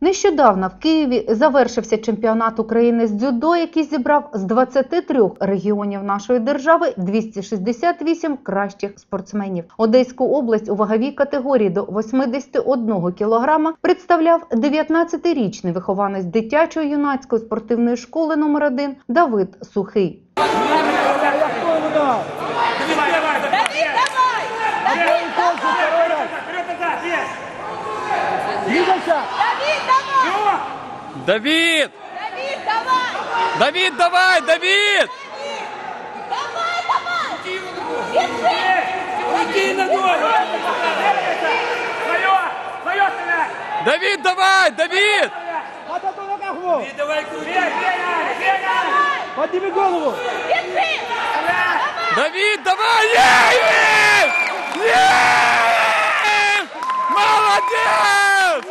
Нещодавно в Києві завершився чемпіонат України з дзюдо, який зібрав з 23 регіонів нашої держави 268 кращих спортсменів. Одеську область у ваговій категорії до 81 кг представляв 19-річний вихованець дитячої юнацької спортивної школи номер 1 Давид Сухий. Давид! Давид, давай! Давид, давай, Давид! Давай, давай! Уйди на ногу! Давид, давай, Давид! Давид, давай, подними голову! Давид, давай! Молодец!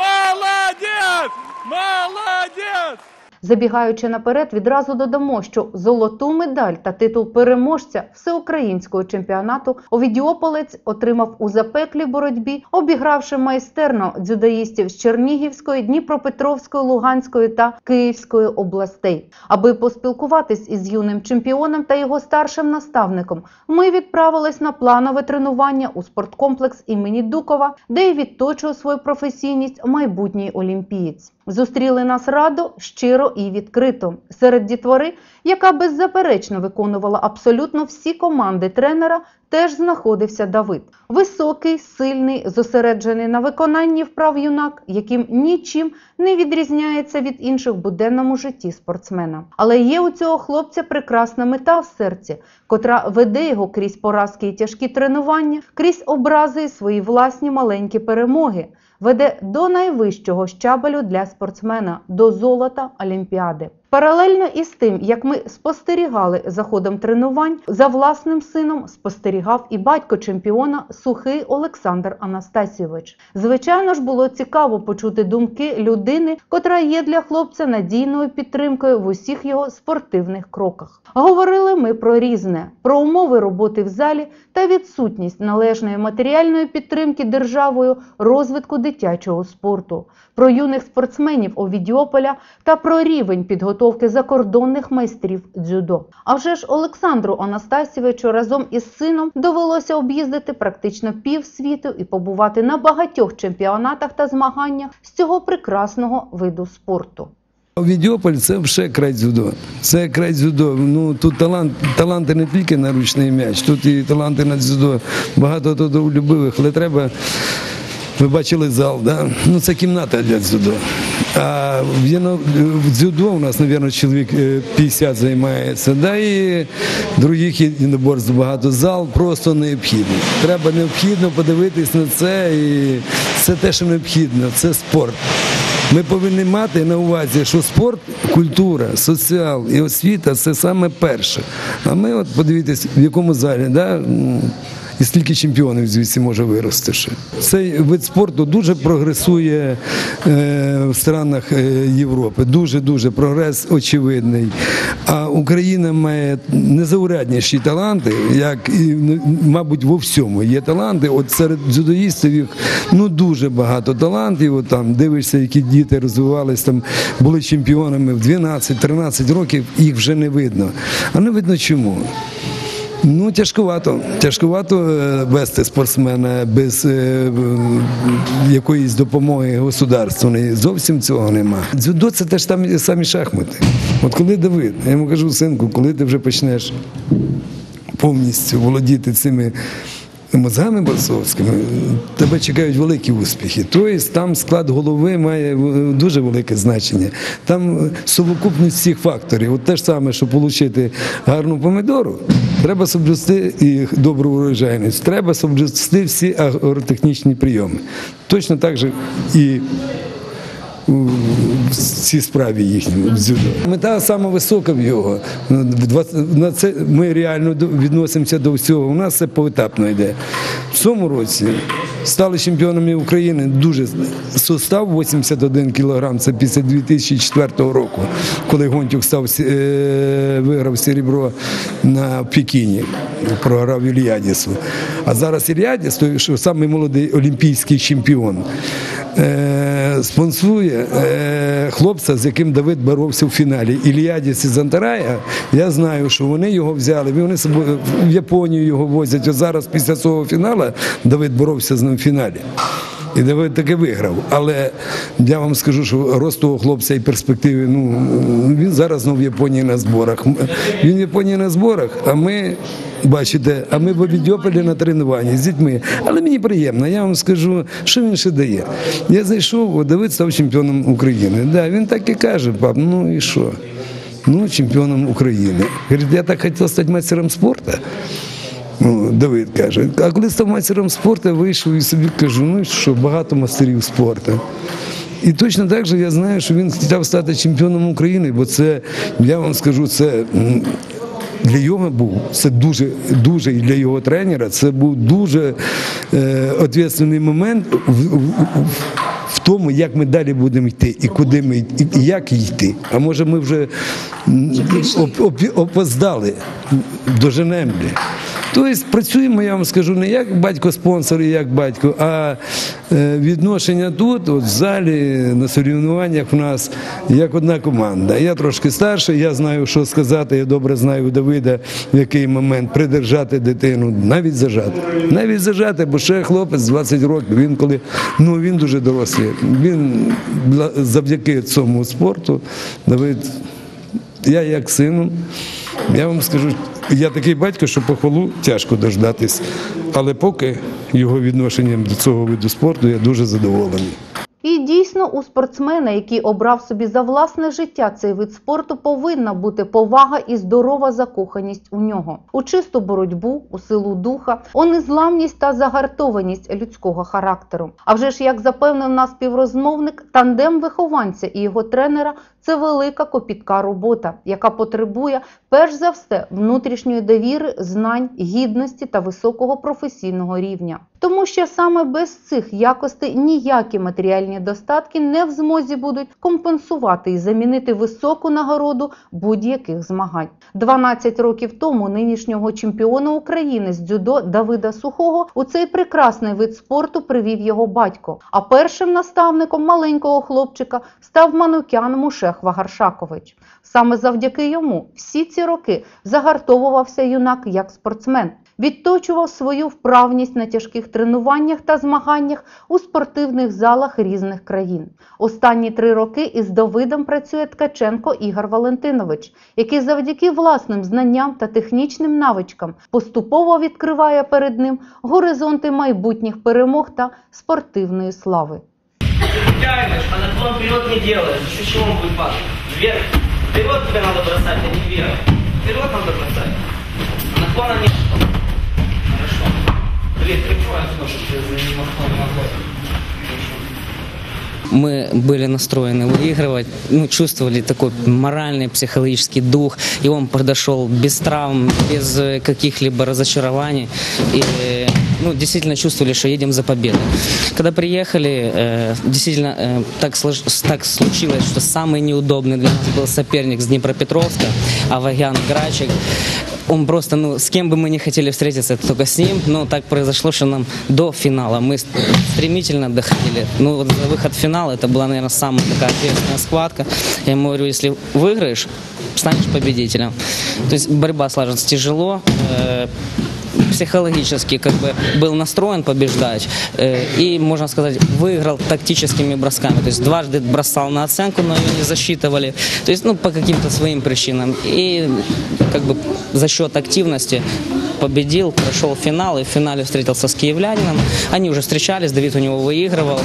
Молодец! Молодець! Забігаючи наперед, відразу додамо, що золоту медаль та титул переможця всеукраїнського чемпіонату овідіополець отримав у запеклій боротьбі, обігравши майстерно дзюдоїстів з Чернігівської, Дніпропетровської, Луганської та Київської областей. Аби поспілкуватись із юним чемпіоном та його старшим наставником, ми відправились на планове тренування у спорткомплекс імені Дукова, де й відточує свою професійність майбутній олімпієць. Зустріли нас радо, щиро і відкрито. Серед дітвори, яка беззаперечно виконувала абсолютно всі команди тренера, теж знаходився Давид. Високий, сильний, зосереджений на виконанні вправ юнак, яким нічим не відрізняється від інших в буденному житті спортсмена. Але є у цього хлопця прекрасна мета в серці, котра веде його крізь поразки і тяжкі тренування, крізь образи і свої власні маленькі перемоги. Веде до найвищого щабелю для спортсмена – до золота Олімпіади. Паралельно із тим, як ми спостерігали за ходом тренувань, за власним сином спостерігав і батько чемпіона Сухий Олександр Анастасійович. Звичайно ж, було цікаво почути думки людини, котра є для хлопця надійною підтримкою в усіх його спортивних кроках. Говорили ми про різне – про умови роботи в залі та відсутність належної матеріальної підтримки державою розвитку дитячого спорту, про юних спортсменів Овідіополя та про рівень підготовки закордонних майстрів дзюдо. А вже ж Олександру Анастасійовичу разом із сином довелося об'їздити практично півсвіту і побувати на багатьох чемпіонатах та змаганнях з цього прекрасного виду спорту. Овідіополь – це вже край дзюдо. Це край дзюдо. Ну, тут таланти не тільки на ручний м'яч, тут і таланти на дзюдо. Багато тут улюбивих, але треба... Ви бачили зал, да? Ну, це кімната для дзюдо. А в дзюдо у нас, мабуть, чоловік 50 займається, да, і других єдиноборств багато. Зал просто необхідний. Треба необхідно подивитись на це, і це те, що необхідно, це спорт. Ми повинні мати на увазі, що спорт, культура, соціал і освіта – це саме перше. А ми, от подивіться, в якому залі, да? І стільки чемпіонів звідси може вирости ще. Цей вид спорту дуже прогресує в странах Європи. Дуже-дуже прогрес очевидний. А Україна має незаурядніші таланти, як і, мабуть, во всьому є таланти. От серед дзюдоїстів їх, ну, дуже багато талантів. От там дивишся, які діти розвивались, там були чемпіонами в 12-13 років, їх вже не видно. А не видно чому? Ну, тяжкувато вести спортсмена без якоїсь допомоги государственної. Зовсім цього нема. Дзюдо – це теж там самі шахмати. От коли Давид, я йому кажу, синку, коли ти вже почнеш повністю володіти цими мозгами борцовськими, тебе чекають великі успіхи. Тобто там склад голови має дуже велике значення. Там совокупність всіх факторів. От те ж саме, щоб отримати гарну помідору, треба соблюсти і добру урожайність, треба соблюсти всі агротехнічні прийоми. Точно так же і в цій справі їхньому дзюдо. Мета саме висока в його. Ми реально відносимося до всього. У нас це поетапно йде. В цьому році стали чемпіонами України дуже состав 81 кг, це після 2004 року, коли Гонтюк виграв серебро на Пекіні, програв Ільядісу. А зараз Ільядіс, той, що самий молодий олімпійський чемпіон, спонсує хлопця, з яким Давид боровся в фіналі. Іліадіс із Антарая, я знаю, що вони його взяли, вони в Японію його возять. От зараз після цього фіналу Давид боровся з ним в фіналі. І Давид таки виграв. Але я вам скажу, що рост того хлопця і перспективи, він зараз в Японії на зборах. Він в Японії на зборах, а ми, бачите, а ми в Овідіополі на тренуванні з дітьми. Але мені приємно, я вам скажу, що він ще дає. Я зайшов, Давид став чемпіоном України. Він так і каже: пап, ну і що? Ну, чемпіоном України. Говорить, я так хотів стати майстером спорту. Давид каже, а коли став майстером спорту, вийшов і собі кажу, ну що, багато майстерів спорту. І точно так же я знаю, що він хотів стати чемпіоном України, бо це, я вам скажу, це для його був, це дуже, і для його тренера, це був дуже відповідальний момент в тому, як ми далі будемо йти, і куди ми, і як йти. А може ми вже опоздали, доженемо. Тобто працюємо, я вам скажу, не як батько-спонсор і як батько, а відношення тут, в залі, на соревнованнях у нас, як одна команда. Я трошки старший, я знаю, що сказати, я добре знаю у Давида, в який момент придержати дитину, навіть зажати. Навіть зажати, бо ще хлопець 20 років, він коли, він дуже дорослий, він завдяки цьому спорту, Давид, я як сину, я вам скажу, я такий батько, що похвалу тяжко дождатись, але поки його відношенням до цього виду спорту я дуже задоволений. І дійсно у спортсмена, який обрав собі за власне життя цей вид спорту, повинна бути повага і здорова закоханість у нього. У чисту боротьбу, у силу духа, у незламність та загартованість людського характеру. А вже ж, як запевнив нас співрозмовник, тандем вихованця і його тренера – це велика копітка робота, яка потребує, перш за все, внутрішньої довіри, знань, гідності та високого професійного рівня. Тому що саме без цих якостей ніякі матеріальні достатки не в змозі будуть компенсувати і замінити високу нагороду будь-яких змагань. 12 років тому нинішнього чемпіона України з дзюдо Давида Сухого у цей прекрасний вид спорту привів його батько. А першим наставником маленького хлопчика став манукян Мушех Вагаршакович. Саме завдяки йому всі ці роки загартовувався юнак як спортсмен. Відточував свою вправність на тяжких тренуваннях та змаганнях у спортивних залах різних країн. Останні 3 роки із Давидом працює Ткаченко Ігор Валентинович, який завдяки власним знанням та технічним навичкам поступово відкриває перед ним горизонти майбутніх перемог та спортивної слави. Витягуєш, а наклон вперед не делаєш, ще чому буде падати? Вверх. Вперед тебе треба бросати, а не вверх. Вперед треба бросати. А наклона не падає. Мы были настроены выигрывать, чувствовали такой моральный, психологический дух, и он подошел без травм, без каких-либо разочарований, и действительно чувствовали, что едем за победой. Когда приехали, действительно так случилось, что самый неудобный для нас был соперник с Днепропетровска, Авагян Грачик. Он просто, с кем бы мы не хотели встретиться, это только с ним, но так произошло, что нам до финала мы стремительно доходили. За выход в финал это была, наверное, самая такая ответственная схватка. Я ему говорю, если выиграешь, станешь победителем. То есть борьба сложится тяжело, психологически был настроен побеждать и, можно сказать, выиграл тактическими бросками. То есть дважды бросал на оценку, но ее не засчитывали. То есть, по каким-то своим причинам. И за счет активности победил, прошел финал и в финале встретился с киевлянином. Они уже встречались, Давид у него выигрывал.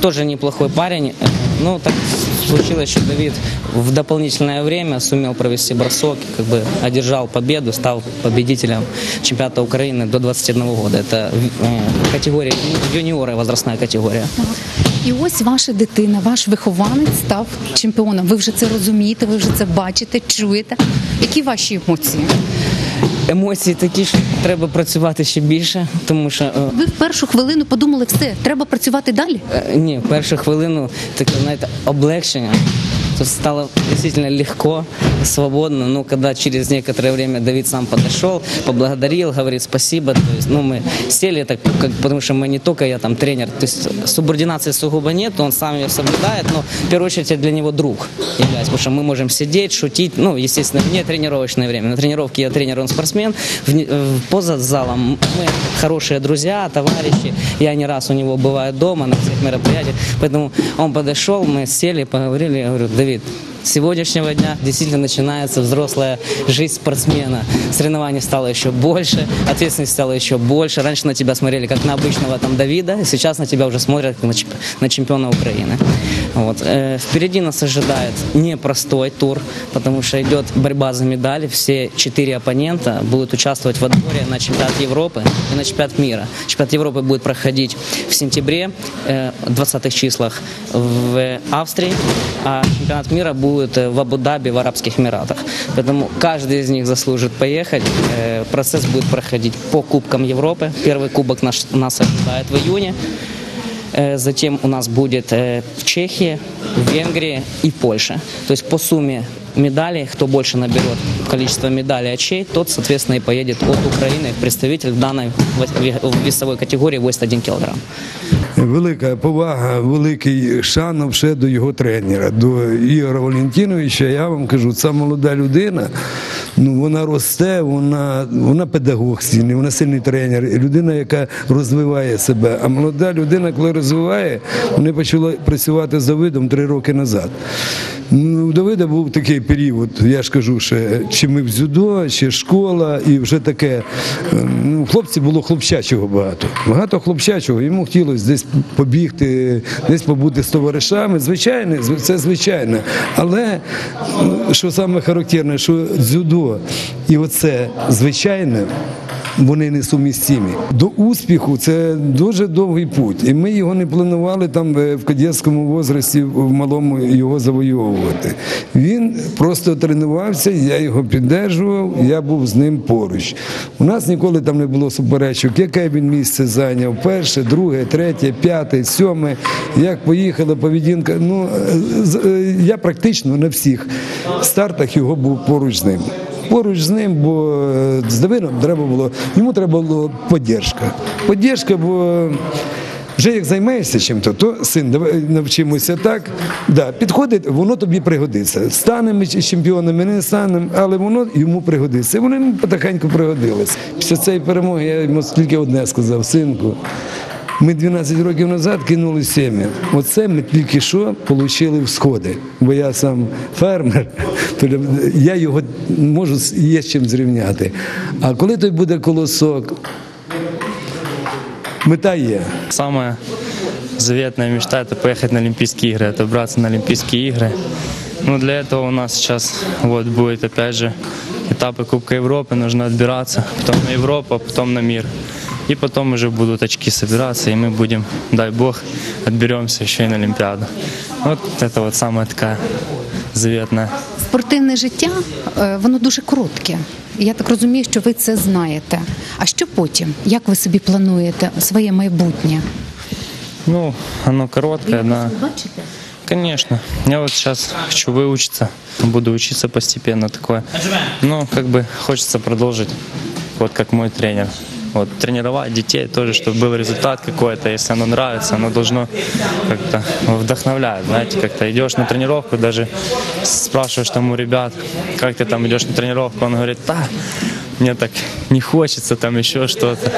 Тоже неплохой парень. Но так случилось, что Давид в дополнительное время сумел провести бросок, одержал победу, стал победителем чемпионата Украины до 21 года. Это категория юниора, возрастная категория. І ось ваша дитина, ваш вихованець став чемпіоном. Ви вже це розумієте, ви вже це бачите, чуєте. Які ваші емоції? Емоції такі, що треба працювати ще більше, тому що... Ви в першу хвилину подумали, все, треба працювати далі? Ні, в першу хвилину таке, знаєте, облегшення. То есть стало действительно легко, свободно. Ну, когда через некоторое время Давид сам подошел, поблагодарил, говорит спасибо. То есть, ну, мы сели, так, потому что мы не только, я там тренер. То есть субординации сугубо нет, он сам ее соблюдает, но в первую очередь я для него друг являюсь, потому что мы можем сидеть, шутить. Ну, естественно, вне тренировочное время. На тренировке я тренер, он спортсмен. Поза залом мы хорошие друзья, товарищи. Я не раз у него бываю дома на всех мероприятиях. Поэтому он подошел, мы сели, поговорили. Я говорю: Давид, с сегодняшнего дня действительно начинается взрослая жизнь спортсмена. Соревнований стало еще больше, ответственность стала еще больше. Раньше на тебя смотрели как на обычного там Давида, сейчас на тебя уже смотрят как на чемпиона Украины. Вот. Впереди нас ожидает непростой тур, потому что идет борьба за медали. Все 4 оппонента будут участвовать в отборе на чемпионат Европы и на чемпионат мира. Чемпионат Европы будет проходить в сентябре, 20-х числах в Австрии, а чемпионат мира будет в Абу-Даби, в Арабских Эмиратах. Поэтому каждый из них заслужит поехать. Процесс будет проходить по Кубкам Европы. Первый кубок нас ожидает в июне. Затем у нас будет в Чехии, в Венгрии и Польше. То есть по сумме медалей, кто больше наберет количество медалей очей, тот, соответственно, и поедет от Украины, представитель в данной весовой категории 81 кг. Велика повага, великий шана ще до його тренера, до Ігоря Валентиновича. Я вам кажу, ця молода людина, ну, вона росте, вона педагог сильний, вона сильний тренер, людина, яка розвиває себе. А молода людина, коли розвиває, вона почала працювати з Давидом 3 роки назад. Ну, у Давида був такий період, я ж кажу, ще, чи ми в дзюдо, чи школа, і вже таке. Ну, хлопці було хлопчачого багато. Багато хлопчачого, йому хотілося десь побігти, десь побути з товаришами. Звичайно, це звичайно. Але, що саме характерне, що дзюдо і оце звичайне, вони несумісні. До успіху це дуже довгий путь. І ми його не планували там в кадетському віці, в малому його завоювати. Він просто тренувався, я його підтримував, я був з ним поруч. У нас ніколи там не було суперечок, яке він місце зайняв, 1., 2., 3., 5., 7. Як поїхала поведінка, ну, я практично на всіх стартах його був поруч з ним. Поруч з ним, бо з Давидом йому треба було підтримка. Підтримка, бо вже як займаєшся чим-то, то син, давай навчимося так, да, підходить, воно тобі пригодиться. Станемо чемпіонами, не станемо, але воно йому пригодиться. І воно йому потихеньку пригодилось. Після цієї перемоги я йому тільки одне сказав: синку, ми 12 років назад кинули сім'я. Оце ми тільки що отримали всходи, бо я сам фермер, то я його можу є з чим зрівняти. А коли той буде колосок, мета є. Саме заветна мечта – це поїхати на Олімпійські ігри, добратися на Олімпійські ігри. Ну, для цього у нас зараз вот, будуть опять же етапи Кубка Європи, потрібно відбиратися, потім на Європу, потім на мир. И потом уже будут очки собираться, и мы будем, дай бог, отберемся еще и на Олимпиаду. Вот это вот самая такая заветная. Спортивне життя, воно дуже коротке. Я так розумію, що ви це знаєте. А що потім? Як ви собі плануєте своє майбутнє? Ну, оно короткое, да. Конечно. Я вот сейчас хочу выучиться, буду учиться постепенно такое. Но как бы хочется продолжить, вот как мой тренер. Вот, тренировать детей тоже, чтобы был результат какой-то, если оно нравится, оно должно как-то вдохновлять, знаете, как-то идешь на тренировку, даже спрашиваешь там у ребят, как ты там идешь на тренировку, он говорит: да, мне так не хочется, там еще что-то.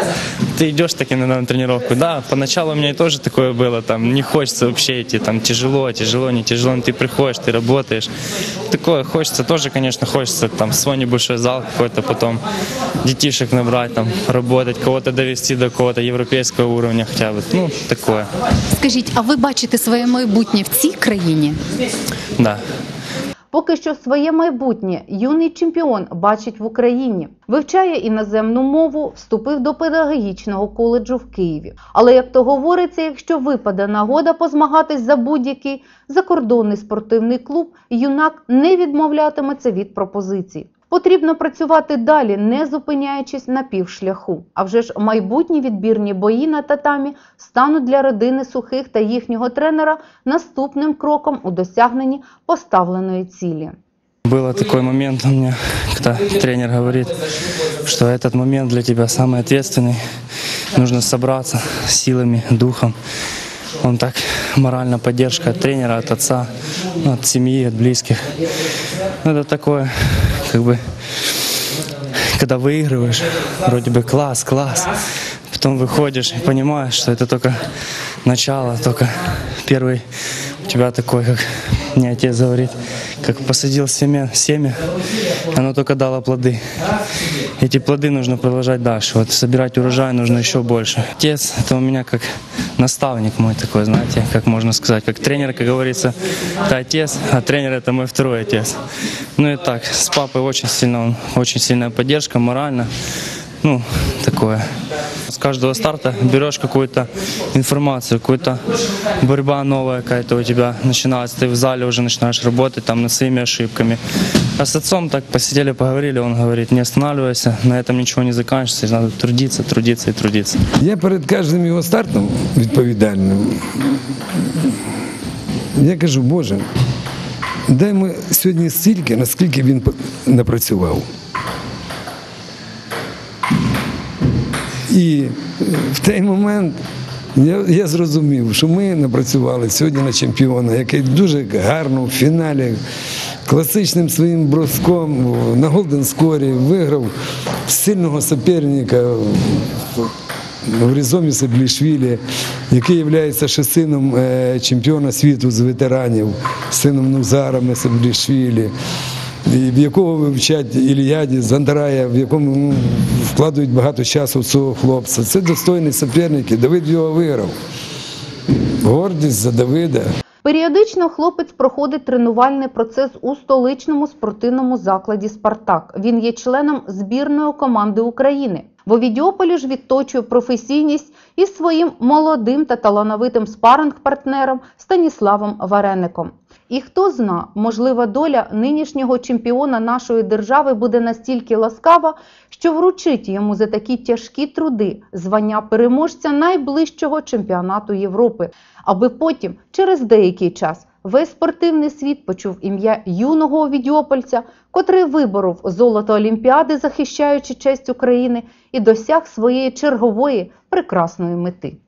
Ты идешь таки на тренировку, да, поначалу у меня тоже такое было, там не хочется вообще идти, там тяжело, не тяжело, но ты приходишь, ты работаешь. Такое хочется, тоже, конечно, хочется там свой небольшой зал какой-то, потом детишек набрать, там работать, кого-то довести до какого-то европейского уровня хотя бы, ну, такое. Скажіть, а ви бачите своє майбутнє в цій країні? Да. Поки що своє майбутнє юний чемпіон бачить в Україні. Вивчає іноземну мову, вступив до педагогічного коледжу в Києві. Але, як то говориться, якщо випаде нагода позмагатись за будь-який закордонний спортивний клуб, юнак не відмовлятиметься від пропозицій. Потрібно працювати далі, не зупиняючись на півшляху. А вже ж майбутні відбірні бої на татамі стануть для родини Сухих та їхнього тренера наступним кроком у досягненні поставленої цілі. Был такой момент у меня, когда тренер говорит, что этот момент для тебя самый ответственный, нужно собраться силами, духом. Он так, моральная поддержка от тренера, от отца, от семьи, от близких. Это такое, как бы, когда выигрываешь, вроде бы класс, класс, потом выходишь и понимаешь, что это только начало, только первый у тебя такой, как мне отец говорит, как посадил семя, оно только дало плоды. Эти плоды нужно продолжать дальше. Вот собирать урожай нужно еще больше. Отец, это у меня как наставник мой такой, знаете, как можно сказать, как тренер, как говорится, это отец, а тренер это мой второй отец. Ну и так, с папой очень сильно, он очень сильная поддержка, морально, ну такое. С каждого старта берешь какую-то информацию, какую-то борьба новая какая-то у тебя начинается, ты в зале уже начинаешь работать там над своими ошибками. А с отцом так посидели, поговорили, он говорит, не останавливайся, на этом ничего не заканчивается, надо трудиться, трудиться и трудиться. Я перед каждым его стартом відповідальним, я кажу, Боже, дай ми сьогодні стільки, наскільки він напрацював. І в той момент я зрозумів, що ми напрацювали сьогодні на чемпіона, який дуже гарно в фіналі, класичним своїм броском на голденскорі виграв сильного суперника в Різомі Саблішвілі, який є ще сином чемпіона світу з ветеранів, сином Нузарами Саблішвілі, в якого вивчать Ільяді Зандарая, в якому вкладають багато часу в цього хлопця. Це достойні суперники. Давид його виграв. Гордість за Давида. Періодично хлопець проходить тренувальний процес у столичному спортивному закладі «Спартак». Він є членом збірної команди України. В Овідіополі ж відточує професійність із своїм молодим та талановитим спаринг-партнером Станіславом Вареником. І хто зна, можлива доля нинішнього чемпіона нашої держави буде настільки ласкава, що вручить йому за такі тяжкі труди звання переможця найближчого чемпіонату Європи, аби потім, через деякий час, весь спортивний світ почув ім'я юного овідіопольця, котрий виборов золото Олімпіади, захищаючи честь України, і досяг своєї чергової прекрасної мети.